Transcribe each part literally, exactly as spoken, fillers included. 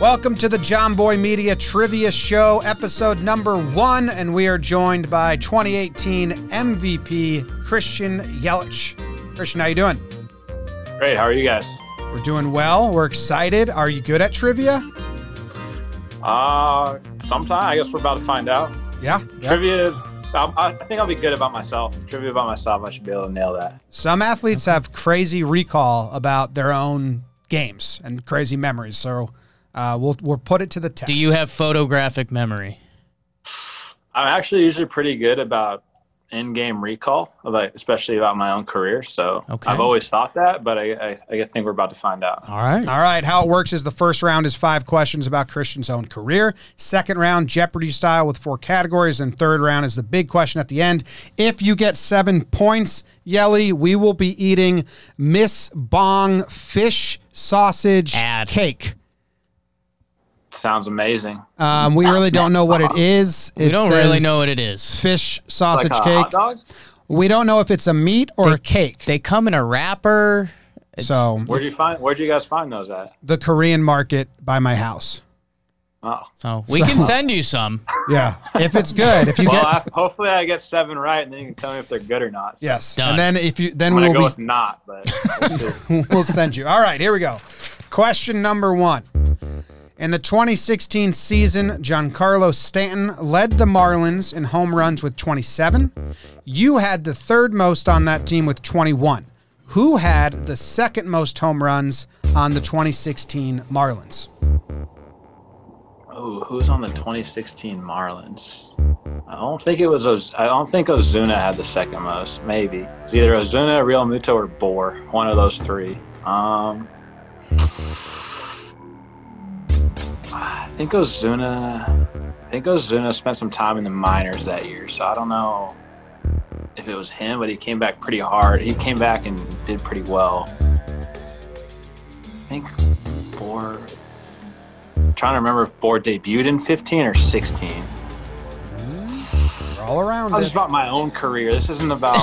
Welcome to the Jomboy Media Trivia Show, episode number one, and we are joined by twenty eighteen M V P Christian Yelich. Christian, how you doing? Great. How are you guys? We're doing well. We're excited. Are you good at trivia? Uh, sometime. I guess we're about to find out. Yeah. yeah. Trivia. I think I'll be good about myself. Trivia about myself, I should be able to nail that. Some athletes have crazy recall about their own games and crazy memories, so uh, we'll, we'll put it to the test. Do you have photographic memory? I'm actually usually pretty good about in-game recall, like especially about my own career, so okay. I've always thought that, but I, I, I think we're about to find out. All right. All right, how it works is the first round is five questions about Christian's own career. Second round, Jeopardy style with four categories, and third round is the big question at the end. If you get seven points, Yelly, we will be eating Miss Bong fish sausage Ad. cake. Sounds amazing. Um, we really don't know what it is. It we don't really know what it is. Fish sausage like a cake. Hot dog? We don't know if it's a meat or they, a cake. They come in a wrapper. It's, so where do you find? Where do you guys find those at? The Korean market by my house. Oh, so we so, can send you some. Yeah, if it's good. If you well, get, I, hopefully I get seven right, and then you can tell me if they're good or not. So. Yes, Done. and then if you then I'm we'll go be, with not, but we'll, we'll send you. All right, here we go. Question number one. In the twenty sixteen season, Giancarlo Stanton led the Marlins in home runs with twenty-seven. You had the third most on that team with twenty-one. Who had the second most home runs on the twenty sixteen Marlins? Oh, who's on the twenty sixteen Marlins? I don't think it was. Oz I don't think Ozuna had the second most. Maybe it's either Ozuna, Real Muto, or Bohr. One of those three. Um. I think Ozuna, I think Ozuna spent some time in the minors that year, so I don't know if it was him, but he came back pretty hard. He came back and did pretty well. I think Bohr, I'm trying to remember if Bohr debuted in fifteen or sixteen. We're all around. This is about my own career. This isn't about.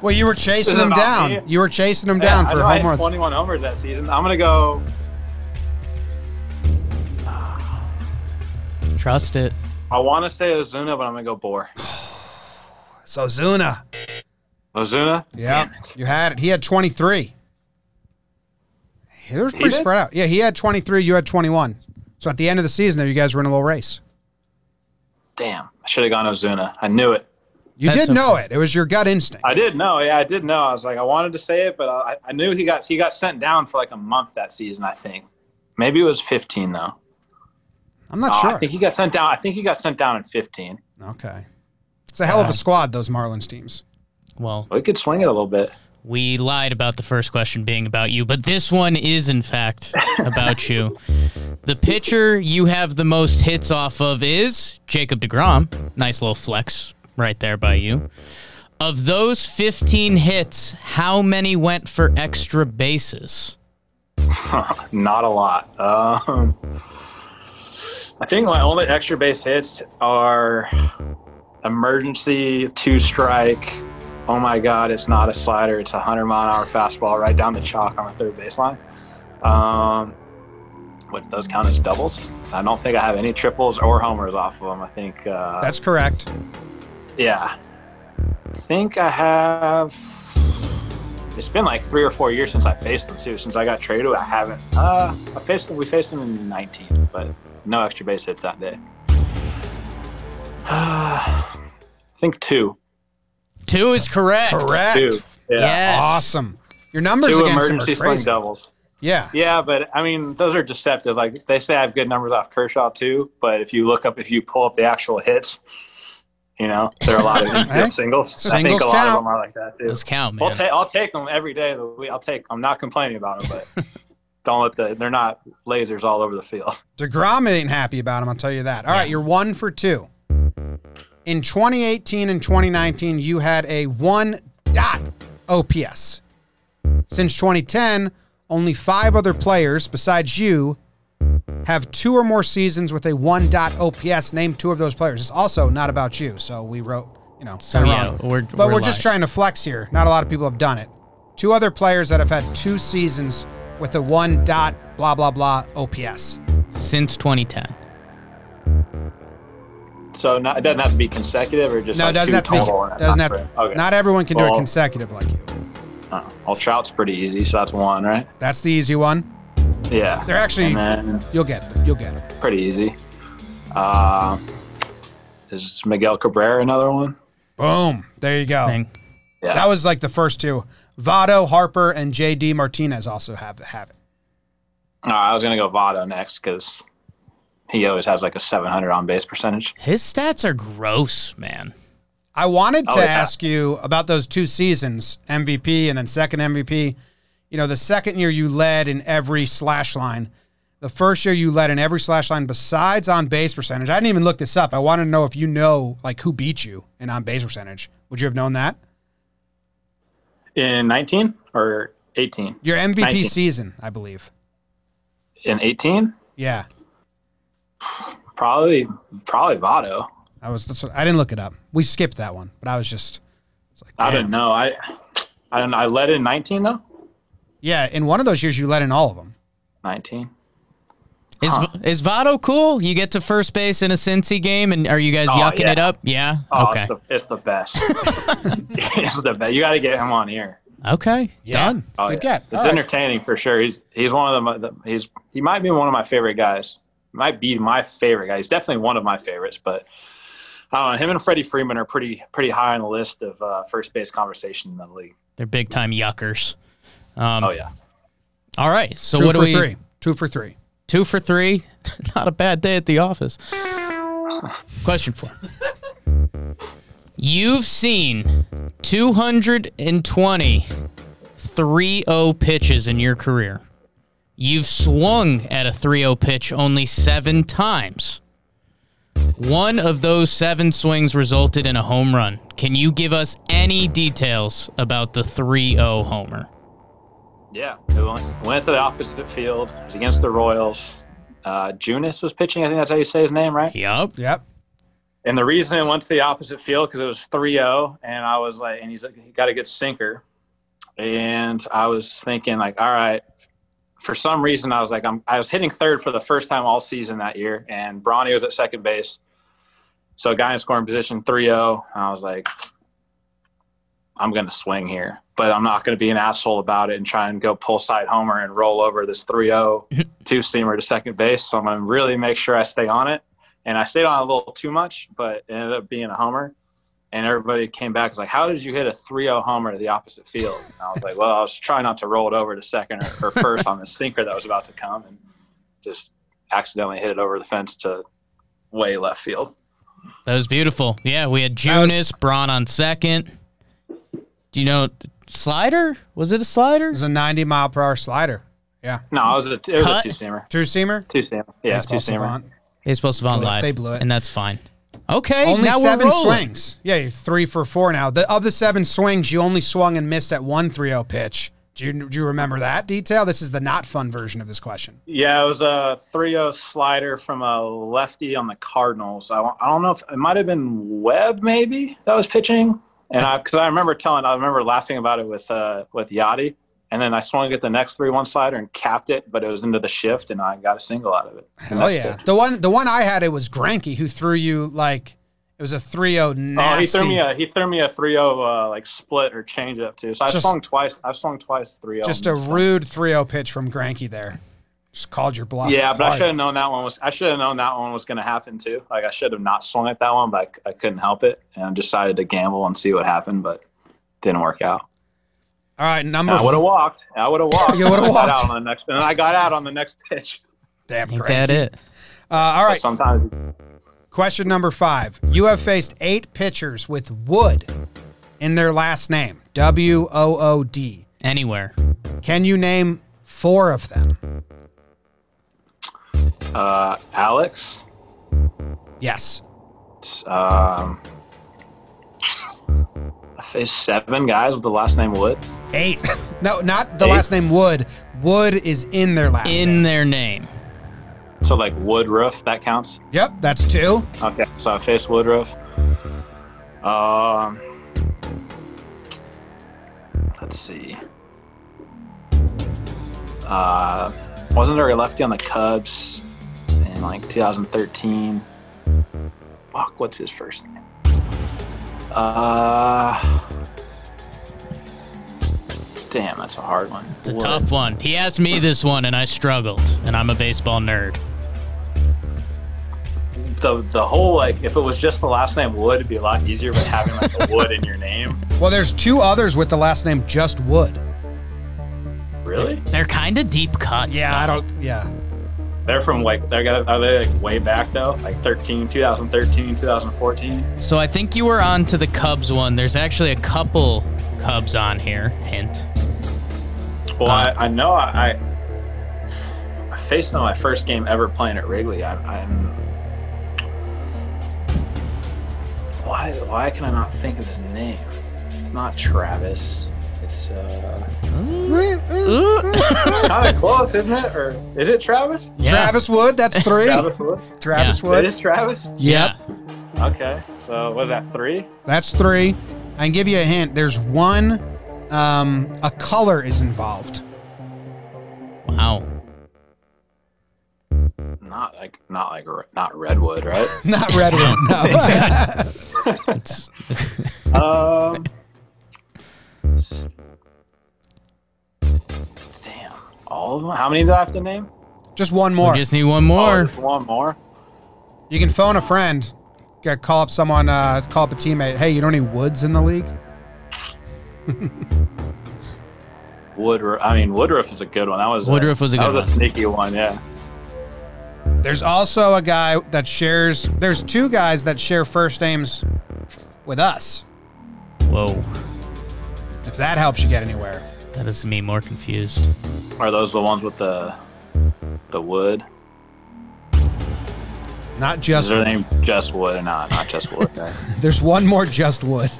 Well, you were chasing him down. Me. You were chasing him yeah, down for home runs. twenty-one homers that season. I'm gonna go. Trust it. I want to say Ozuna, but I'm going to go Bohr. It's Ozuna. Ozuna? Yeah, you had it. He had twenty-three. It was pretty spread out. Yeah, he had twenty-three. You had twenty-one. So at the end of the season there, you guys were in a little race. Damn. I should have gone Ozuna. I knew it. You That's did know okay. it. It was your gut instinct. I did know. Yeah, I did know. I was like, I wanted to say it, but I, I knew he got, he got sent down for like a month that season, I think. Maybe it was fifteen, though. I'm not oh, sure. I think he got sent down. I think he got sent down in fifteen. Okay, it's a hell uh, of a squad, those Marlins teams. Well, we could swing it a little bit. We lied about the first question being about you, but this one is in fact about you. The pitcher you have the most hits off of is Jacob DeGrom. Nice little flex right there by you. Of those fifteen hits, how many went for extra bases? Not a lot. Um. I think my only extra base hits are emergency, two-strike, oh, my God, it's not a slider. It's a hundred mile an hour fastball right down the chalk on the third baseline. Um, would those count as doubles? I don't think I have any triples or homers off of them. I think uh, – That's correct. Yeah. I think I have – it's been like three or four years since I faced them, too. Since I got traded, I haven't uh, – I faced them, we faced them in nineteen, but – no extra base hits that day. I think two. Two is correct. Correct. Two. Yeah. Yes. Awesome. Your numbers two against emergency them are crazy. Doubles. Yeah. Yeah, but I mean, those are deceptive. Like they say, I have good numbers off Kershaw too. But if you look up, if you pull up the actual hits, you know there are a lot of hey, singles. singles. I think a count. lot of them are like that too. Those count, man. I'll, ta I'll take them every day of the week. I'll take. I'm not complaining about them, but. Don't let the, they're not lasers all over the field. DeGrom ain't happy about him, I'll tell you that. All yeah. right, you're one for two. In twenty eighteen and twenty nineteen, you had a one dot O P S. Since twenty ten, only five other players besides you have two or more seasons with a one dot O P S. Name two of those players. It's also not about you, so we wrote, you know. So, yeah, we're, but we're, we're just trying to flex here. Not a lot of people have done it. Two other players that have had two seasons with a one dot blah, blah, blah O P S. Since twenty ten. So not, it doesn't have to be consecutive or just no, like doesn't two have to total? Be, doesn't have to, okay. Not everyone can well, do it consecutive like you. Uh, well, Trout's pretty easy, so that's one, right? That's the easy one. Yeah. They're actually, then, you'll get them. You'll get them. Pretty easy. Uh, is Miguel Cabrera another one? Boom. There you go. Yeah. That was like the first two. Votto, Harper, and J D. Martinez also have, have it. Uh, I was going to go Votto next because he always has like a seven hundred on base percentage. His stats are gross, man. I wanted to oh, yeah. ask you about those two seasons, M V P and then second M V P. You know, the second year you led in every slash line. The first year you led in every slash line besides on base percentage. I didn't even look this up. I wanted to know if you know, like, who beat you in on base percentage. Would you have known that? In nineteen or eighteen? Your M V P nineteen. Season, I believe. In eighteen? Yeah. Probably, probably Votto. I was. That's what, I didn't look it up. We skipped that one, but I was just. I, was like, I don't know. I, I don't. I led in nineteen though. Yeah, in one of those years, you led in all of them. nineteen. Is huh. is Votto cool? You get to first base in a Cincy game, and are you guys oh, yucking yeah. it up? Yeah. Oh, okay. It's the, it's the best. It's the best. You got to get him on here. Okay. Yeah. Done. Oh, Good yeah. get. It's all entertaining right. for sure. He's he's one of the he's he might be one of my favorite guys. Might be my favorite guy. He's definitely one of my favorites, but I don't know. Him and Freddie Freeman are pretty pretty high on the list of uh, first base conversation in the league. They're big time yuckers. Um, oh yeah. All right. So two what do we? Three. Two for three. Two for three. Not a bad day at the office. Question four. You've seen two hundred twenty three oh pitches in your career. You've swung at a three oh pitch only seven times. One of those seven swings resulted in a home run. Can you give us any details about the three oh homer? Yeah, we went to the opposite field. It was against the Royals. Uh, Junis was pitching. I think that's how you say his name, right? Yep. Yep. And the reason it went to the opposite field because it was three oh, and I was like, and he's like, he got a good sinker. And I was thinking like, all right. For some reason, I was like, I'm, I was hitting third for the first time all season that year, and Braun was at second base. So a guy in scoring position, three oh, and I was like, I'm going to swing here, but I'm not going to be an asshole about it and try and go pull side homer and roll over this three oh two-seamer to second base. So I'm going to really make sure I stay on it. And I stayed on it a little too much, but it ended up being a homer. And everybody came back and was like, how did you hit a three oh homer to the opposite field? And I was like, well, I was trying not to roll it over to second or, or first on the sinker that was about to come and just accidentally hit it over the fence to way left field. That was beautiful. Yeah, we had Junis, Braun on second. Do you know, slider? Was it a slider? It was a ninety mile per hour slider. Yeah. No, it was a, it was a two-seamer. Two-seamer? Two-seamer. Yeah, two-seamer. Baseball Savant live. They blew it. And that's fine. Okay, only now seven we're swings. Yeah, you're three for four now. The, of the seven swings, you only swung and missed at one three oh pitch. Do you, do you remember that detail? This is the not fun version of this question. Yeah, it was a three oh slider from a lefty on the Cardinals. I, I don't know if it might have been Webb, maybe, that was pitching. And I, because I remember telling, I remember laughing about it with uh, with Yachty. And then I swung at the next three one slider and capped it, but it was into the shift, and I got a single out of it. Hell yeah. Good. The one the one I had, it was Granky, who threw you, like, it was a three oh nasty. Oh, he threw me a, he threw me a three oh, uh, like, split or change up, too. So I just, swung twice. I swung twice three oh. Just a rude three oh pitch from Granky there. Just called your bluff. Yeah, but hard. I should have known that one was I should have known that one was going to happen, too. Like, I should have not swung at that one, but I, I couldn't help it, and I decided to gamble and see what happened, but didn't work out. All right, number. And I would have walked. I would have walked. You would have walked. Out on the next, and I got out on the next pitch. Damn, ain't that it? Uh, all right. But sometimes. Question number five. You have faced eight pitchers with Wood in their last name, W O O D. Anywhere. Can you name four of them? Uh, Alex. Yes. Um. I faced seven guys with the last name Wood. Eight. No, not the Eight? last name Wood. Wood is in their last in name. In their name. So like Woodruff, that counts? Yep, that's two. Okay, so I faced Woodruff. Um, let's see. Uh, wasn't there a lefty on the Cubs in like two thousand thirteen? Fuck, what's his first name? Uh, damn, that's a hard one. It's a what? tough one. He asked me this one, and I struggled, and I'm a baseball nerd. So the whole, like, if it was just the last name Wood, it'd be a lot easier, but having like a Wood in your name. Well, there's two others with the last name just Wood. Really? They're, they're kind of deep cuts. Yeah, though. I don't. Yeah. They're from like they got are they like way back though, like thirteen, twenty thirteen, two thousand fourteen. So I think you were on to the Cubs one. There's actually a couple Cubs on here. Hint. Well, um, I, I know I, I I faced them my first game ever playing at Wrigley. I, I'm. Why, why can I not think of his name? It's not Travis. It's, uh... kind of close, isn't it? Or is it Travis? Yeah. Travis Wood, that's three. Travis Wood? Travis yeah. Wood. It is Travis? Yep. Yeah. Okay, so was that three? That's three. I can give you a hint. There's one, um, a color is involved. Wow. Not like, not like, not redwood, right? Not redwood. No. It's, um. Damn. All of them. How many do I have to name? Just one more. We just need one more. Oh, just one more. You can phone a friend. Call up someone. Uh, call up a teammate. Hey, you know any Woods in the league? Woodruff. I mean, Woodruff is a good one. That was Woodruff a, was a good one. That was a sneaky one. Yeah. There's also a guy that shares, there's two guys that share first names with us. Whoa. If that helps you get anywhere. That is me more confused. Are those the ones with the the Wood? Not just Is their name just Wood or not? Not just Wood. Right? There's one more just Wood.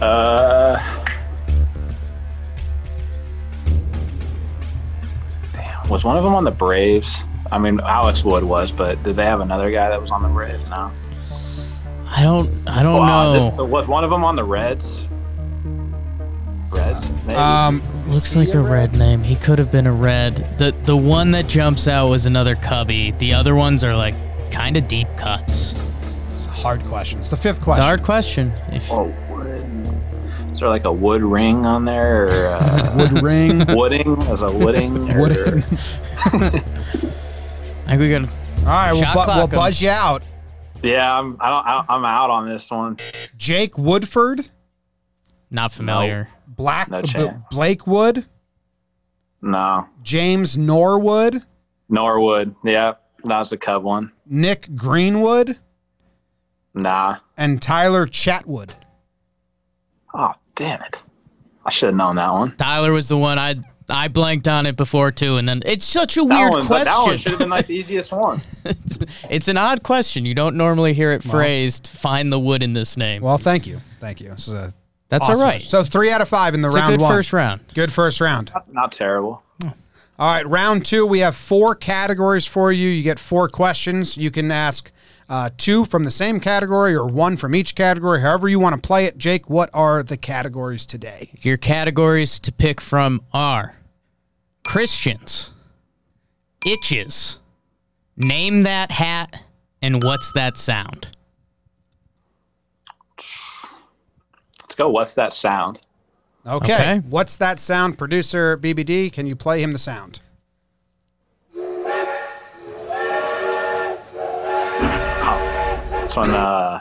uh... Was one of them on the Braves? I mean, Alex Wood was, but did they have another guy that was on the Braves? No. I don't. I don't well, know. This, was one of them on the Reds? Reds. Maybe. Um, looks like a red? red name. He could have been a Red. The the one that jumps out was another Cubby. The other ones are like kind of deep cuts. It's a hard question. It's the fifth question. It's a hard question. If oh. Is there like a wood ring on there? Or, uh, wood ring? Wooding? As a wooding? Or... wooding. I think we got to All right, we'll, bu we'll buzz you out. Yeah, I'm, I don't, I don't, I'm out on this one. Jake Woodford? Not familiar. No. Black, no Blake Wood? No. James Norwood? Norwood, yeah. That was the Cub one. Nick Greenwood? Nah. And Tyler Chatwood? Oh. Damn it. I should have known that one. Tyler was the one I I blanked on it before, too. And then it's such a that weird one, question. That one should have been like the easiest one. it's, it's an odd question. You don't normally hear it well, phrased, find the wood in this name. Well, thank you. Thank you. This is a That's awesome. all right. So three out of five in the it's round a good one. Good first round. Good first round. Not, not terrible. All right. Round two, we have four categories for you. You get four questions. You can ask Uh, two from the same category or one from each category, however you want to play it. Jake, what are the categories today? Your categories to pick from are Christians, Itches, Name That Hat, and What's That Sound? Let's go What's That Sound. Okay. okay. What's That Sound? Producer B B D, can you play him the sound? When, uh,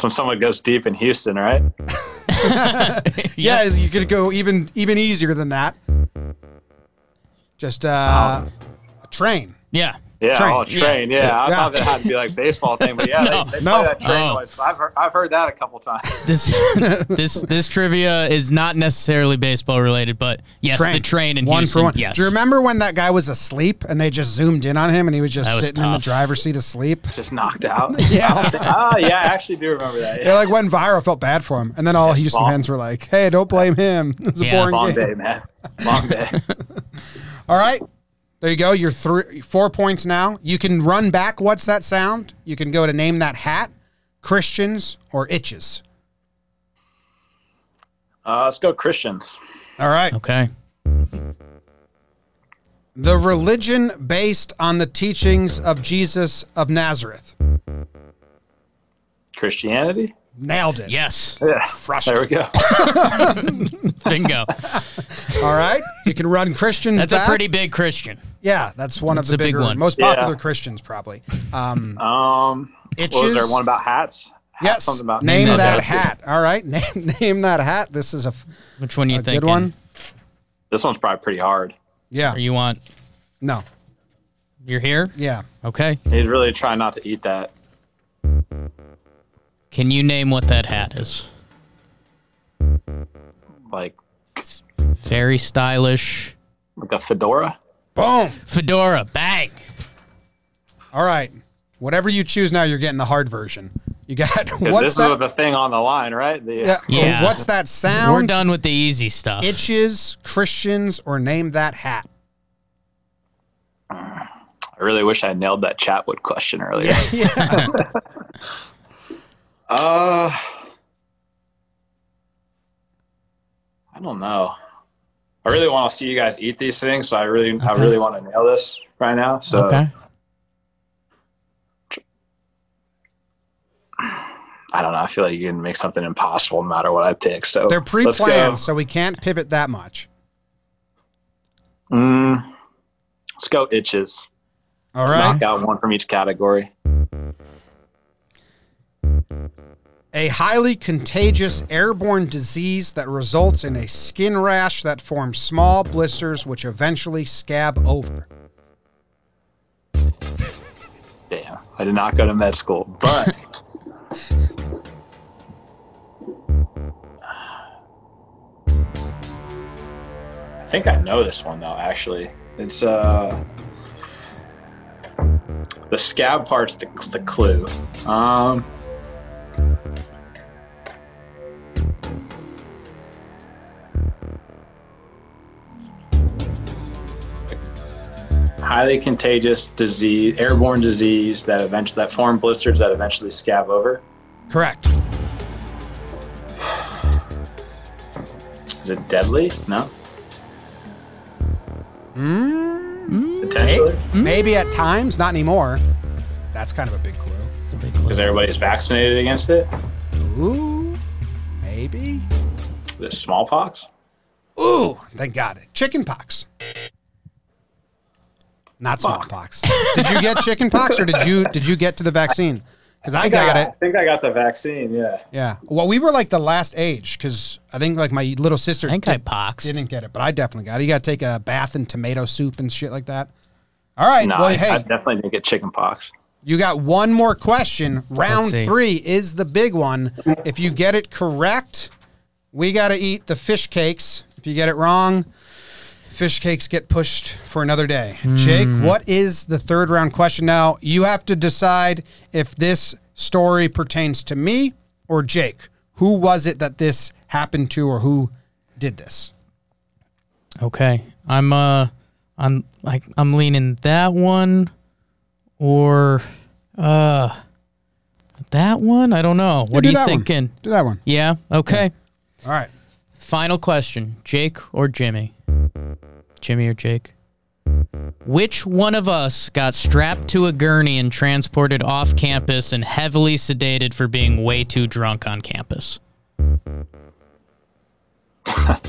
when someone goes deep in Houston, right? yeah, you could go even even easier than that. Just uh, um, a train. Yeah. Yeah, train. Oh, a train. Yeah. yeah. I yeah. thought that had to be like baseball thing, but yeah, no, they, they no. play that train noise. Oh. I've, heard, I've heard that a couple times. This, this this trivia is not necessarily baseball related, but yes, train. the train in one Houston. For one. Yes. Do you remember when that guy was asleep and they just zoomed in on him and he was just was sitting tough. in the driver's seat asleep? Just knocked out. yeah. Ah, yeah, I actually do remember that. Yeah. It like went viral. I felt bad for him. And then all it's Houston fans were like, hey, don't blame him. It was yeah, a boring long game. Long day, man. Long day. All right. There you go. You're three, four points now. You can run back What's That Sound. You can go to Name That Hat, Christians, or Itches. Uh, let's go Christians. All right. Okay. The religion based on the teachings of Jesus of Nazareth. Christianity? Nailed it. Yes. Yeah. There we go. Bingo. All right. You can run Christians That's back. a pretty big Christian. Yeah, that's one that's of the bigger, big one. most popular yeah. Christians probably. Um, um itches. What was there one about hats? Hat, yes. Something about name, name that no, hat. All right. Name, name that hat. This is a Which one do you think? Good one. This one's probably pretty hard. Yeah. Or you want? No. You're here? Yeah. Okay. He's really trying not to eat that. Can you name what that hat is? Like. Very stylish. Like a fedora? Boom. Fedora. Bang. All right. Whatever you choose now, you're getting the hard version. You got what's this that? Is the thing on the line, right? The, yeah. yeah. What's that sound? We're done with the easy stuff. Itches, Christians, or name that hat. I really wish I nailed that Chatwood question earlier. Yeah. Uh, I don't know. I really want to see you guys eat these things, so I really, okay. I really want to nail this right now. So. Okay. I don't know. I feel like you can make something impossible no matter what I pick. So they're pre-planned, so we can't pivot that much. Mm, let's go itches. All let's right. Knock out one from each category. A highly contagious airborne disease that results in a skin rash that forms small blisters which eventually scab over. Damn. I did not go to med school, but... I think I know this one though, actually. It's uh the scab part's the, the clue. Um Highly contagious disease, airborne disease that eventually that form blisters that eventually scab over. Correct. Is it deadly? No. Mm, Potentially. Maybe, maybe at times, not anymore. That's kind of a big clue. It's a big clue. Because everybody's vaccinated against it. Ooh, maybe. Is it smallpox? Ooh, they got it. Chickenpox. Not smallpox. Did you get chickenpox, or did you did you get to the vaccine? Because I, I got I, it. I think I got the vaccine. Yeah. Yeah. Well, we were like the last age because I think like my little sister I think I poxed. didn't get it, but I definitely got it. You got to take a bath in tomato soup and shit like that. All right. No, well, I, hey, I definitely didn't get chickenpox. You got one more question. Round three is the big one. If you get it correct, we got to eat the fish cakes. If you get it wrong, fish cakes get pushed for another day. Jake, mm. what is the third round question now? You have to decide if this story pertains to me or Jake. Who was it that this happened to, or who did this? Okay. I'm uh I'm like I'm leaning that one or uh that one? I don't know. What yeah, do are you thinking? One. Do that one. Yeah. Okay. Yeah. All right. Final question. Jake or Jimmy? Jimmy or Jake? Which one of us got strapped to a gurney and transported off campus and heavily sedated for being way too drunk on campus? I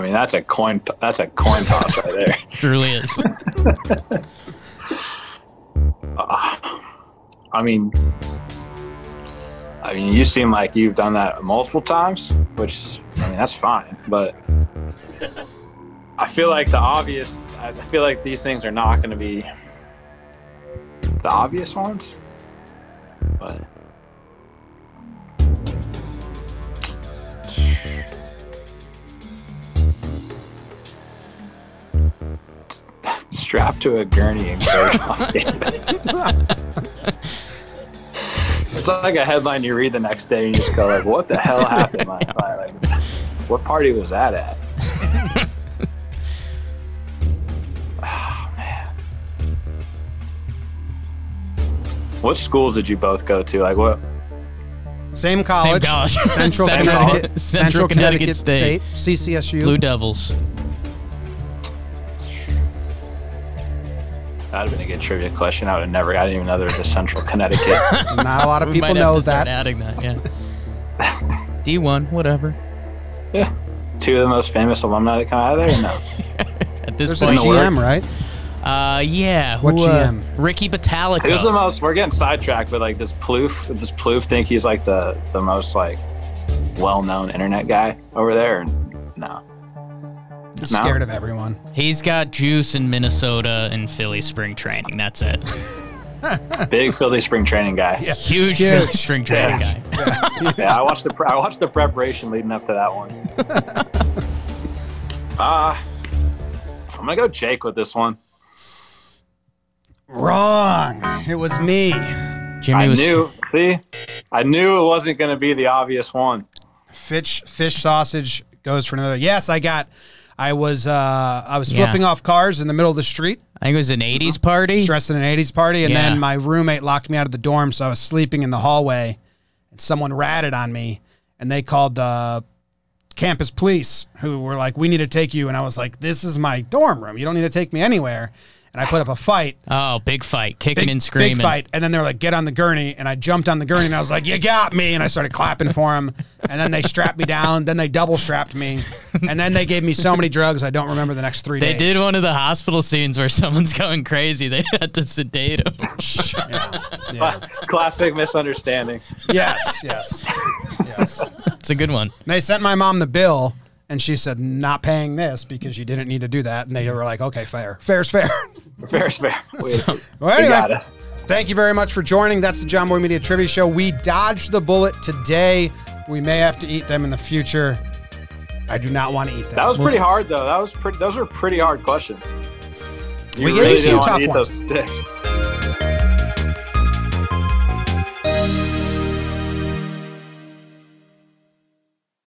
mean, that's a coin that's a coin toss right there. It truly is. uh, I mean I mean, you seem like you've done that multiple times, which is, I mean, that's fine, but I feel like the obvious, I feel like these things are not going to be the obvious ones, but strapped to a gurney and carried off campus. It's like a headline you read the next day and you just go like, what the hell happened last night? Like, what party was that at? What schools did you both go to? Like what? Same college. Same college. Central, Central Connecticut, Central Connecticut, Connecticut State. State. C C S U. Blue Devils. That would have been a good trivia question. I would have never. I didn't even know there was a Central Connecticut. Not a lot of we people might have know to start that. Adding that, yeah. D one, whatever. Yeah, two of the most famous alumni that come out of there. No. At this There's point, a G M, right? Uh, yeah. What who, G M? Uh, Ricky Batalico. Who's the most? We're getting sidetracked, but like, does Plouffe, does Plouffe think he's like the the most like well-known internet guy over there? No. He's no. scared of everyone. He's got juice in Minnesota and Philly spring training. That's it. Big Philly spring training guy. Yeah. Huge, Huge Philly spring training yeah. guy. Yeah. yeah, I watched the pre I watched the preparation leading up to that one. Ah, uh, I'm gonna go Jake with this one. Wrong. It was me. Jimmy I was knew. See, I knew it wasn't gonna be the obvious one. Fish, fish sausage goes for another. Yes, I got. I was uh, I was yeah. flipping off cars in the middle of the street. I think it was an eighties party. Dressed in an eighties party, and yeah. then my roommate locked me out of the dorm, so I was sleeping in the hallway, and someone ratted on me, and they called the campus police, who were like, "We need to take you," and I was like, "This is my dorm room. You don't need to take me anywhere." And I put up a fight. Oh, big fight. Kicking big, and screaming. Big fight. And then they were like, get on the gurney. And I jumped on the gurney, and I was like, you got me. And I started clapping for him. And then they strapped me down. Then they double strapped me. And then they gave me so many drugs, I don't remember the next three they days. They did one of the hospital scenes where someone's going crazy. They had to sedate him. yeah. Yeah. Classic misunderstanding. Yes, yes, yes. It's a good one. They sent my mom the bill. And she said, not paying this because you didn't need to do that. And they were like, okay, fair. Fair's fair. Fair's fair. We, so, well, anyway, we got it. Thank you very much for joining. That's the Jomboy Media Trivia Show. We dodged the bullet today. We may have to eat them in the future. I do not want to eat them. That was pretty hard, though. That was pretty, those were pretty hard questions. You we really gave you some tough ones. Those sticks.